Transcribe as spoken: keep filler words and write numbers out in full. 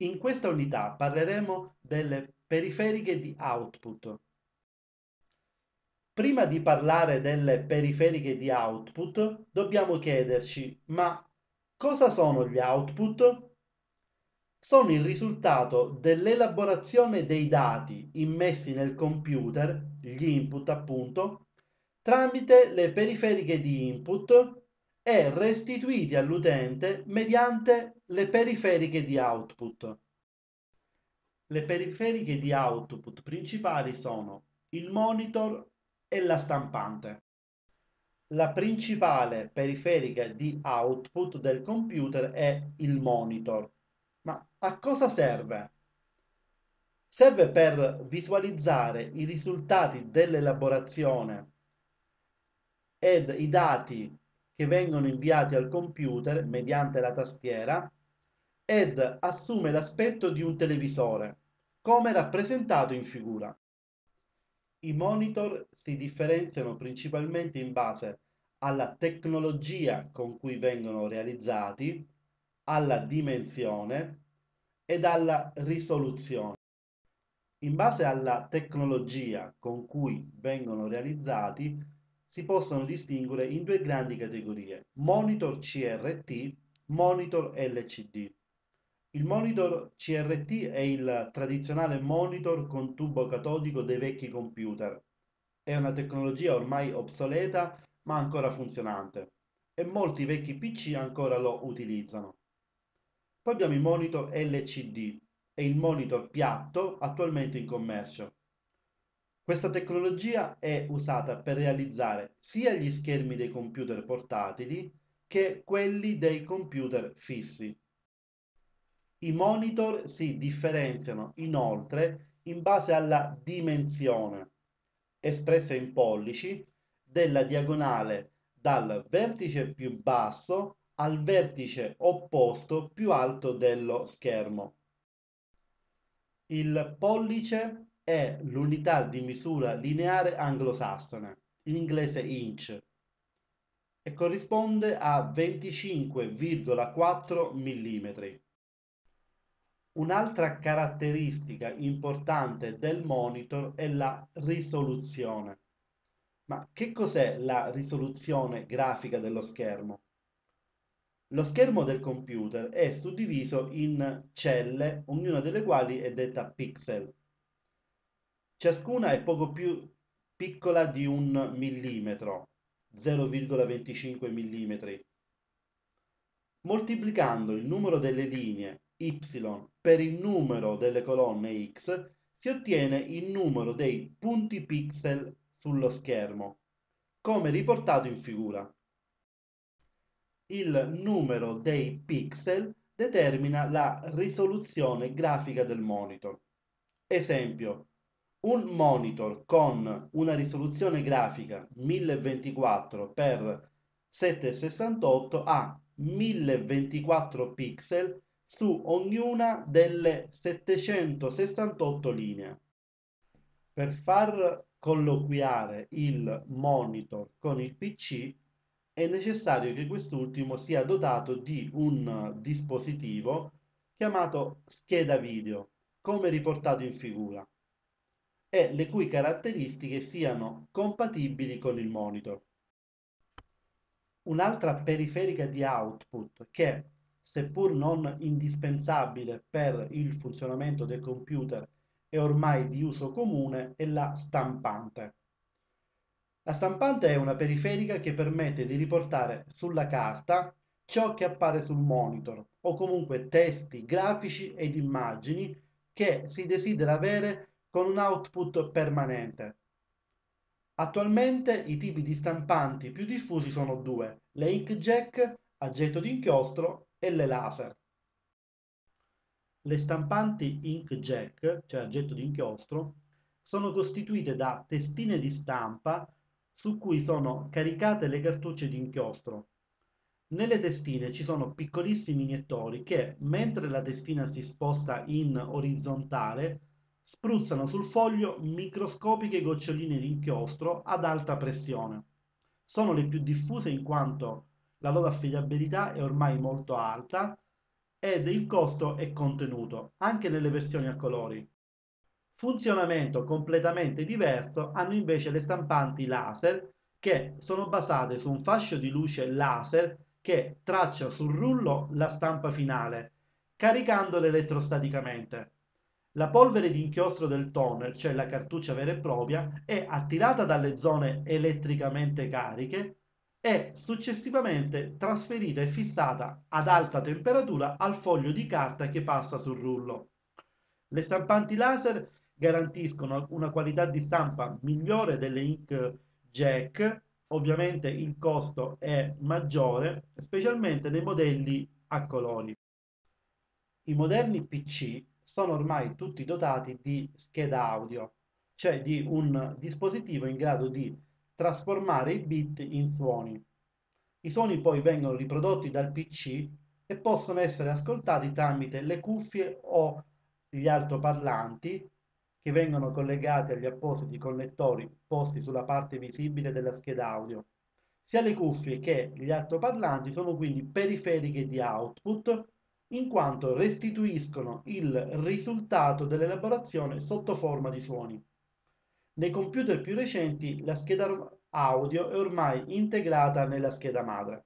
In questa unità parleremo delle periferiche di output. Prima di parlare delle periferiche di output, dobbiamo chiederci, ma cosa sono gli output? Sono il risultato dell'elaborazione dei dati immessi nel computer, gli input appunto, tramite le periferiche di input e restituiti all'utente mediante le periferiche di output. Le periferiche di output principali sono il monitor e la stampante. La principale periferica di output del computer è il monitor. Ma a cosa serve? Serve per visualizzare i risultati dell'elaborazione ed i dati che vengono inviati al computer mediante la tastiera, ed assume l'aspetto di un televisore, come rappresentato in figura. I monitor si differenziano principalmente in base alla tecnologia con cui vengono realizzati, alla dimensione ed alla risoluzione. In base alla tecnologia con cui vengono realizzati, si possono distinguere in due grandi categorie: monitor C R T, monitor L C D. Il monitor C R T è il tradizionale monitor con tubo catodico dei vecchi computer. È una tecnologia ormai obsoleta ma ancora funzionante e molti vecchi P C ancora lo utilizzano. Poi abbiamo i monitor L C D e il monitor piatto attualmente in commercio. Questa tecnologia è usata per realizzare sia gli schermi dei computer portatili che quelli dei computer fissi. I monitor si differenziano inoltre in base alla dimensione, espressa in pollici, della diagonale dal vertice più basso al vertice opposto più alto dello schermo. Il pollice è l'unità di misura lineare anglosassone, in inglese inch, e corrisponde a venticinque virgola quattro millimetri. Un'altra caratteristica importante del monitor è la risoluzione. Ma che cos'è la risoluzione grafica dello schermo? Lo schermo del computer è suddiviso in celle, ognuna delle quali è detta pixel. Ciascuna è poco più piccola di un millimetro, zero virgola venticinque millimetri. Moltiplicando il numero delle linee y per il numero delle colonne x, si ottiene il numero dei punti pixel sullo schermo, come riportato in figura. Il numero dei pixel determina la risoluzione grafica del monitor. Esempio: un monitor con una risoluzione grafica mille ventiquattro per settecentosessantotto ha mille ventiquattro pixel su ognuna delle settecentosessantotto linee. Per far colloquiare il monitor con il P C è necessario che quest'ultimo sia dotato di un dispositivo chiamato scheda video, come riportato in figura, e le cui caratteristiche siano compatibili con il monitor. Un'altra periferica di output che, seppur non indispensabile per il funzionamento del computer, è ormai di uso comune, è la stampante. La stampante è una periferica che permette di riportare sulla carta ciò che appare sul monitor, o comunque testi, grafici ed immagini che si desidera avere con un output permanente. Attualmente i tipi di stampanti più diffusi sono due: le inkjet, a getto di inchiostro, e le laser. Le stampanti inkjet, cioè a getto di inchiostro, sono costituite da testine di stampa su cui sono caricate le cartucce di inchiostro. Nelle testine ci sono piccolissimi iniettori che, mentre la testina si sposta in orizzontale, spruzzano sul foglio microscopiche goccioline di inchiostro ad alta pressione. Sono le più diffuse in quanto la loro affidabilità è ormai molto alta ed il costo è contenuto anche nelle versioni a colori. Funzionamento completamente diverso hanno invece le stampanti laser, che sono basate su un fascio di luce laser che traccia sul rullo la stampa finale, caricandole elettrostaticamente. La polvere di inchiostro del toner, cioè la cartuccia vera e propria, è attirata dalle zone elettricamente cariche e successivamente trasferita e fissata ad alta temperatura al foglio di carta che passa sul rullo. Le stampanti laser garantiscono una qualità di stampa migliore delle inkjet, ovviamente il costo è maggiore, specialmente nei modelli a colori. I moderni P C sono ormai tutti dotati di scheda audio, cioè di un dispositivo in grado di trasformare i bit in suoni. I suoni poi vengono riprodotti dal P C e possono essere ascoltati tramite le cuffie o gli altoparlanti, che vengono collegati agli appositi connettori posti sulla parte visibile della scheda audio. Sia le cuffie che gli altoparlanti sono quindi periferiche di output, in quanto restituiscono il risultato dell'elaborazione sotto forma di suoni. Nei computer più recenti la scheda audio è ormai integrata nella scheda madre.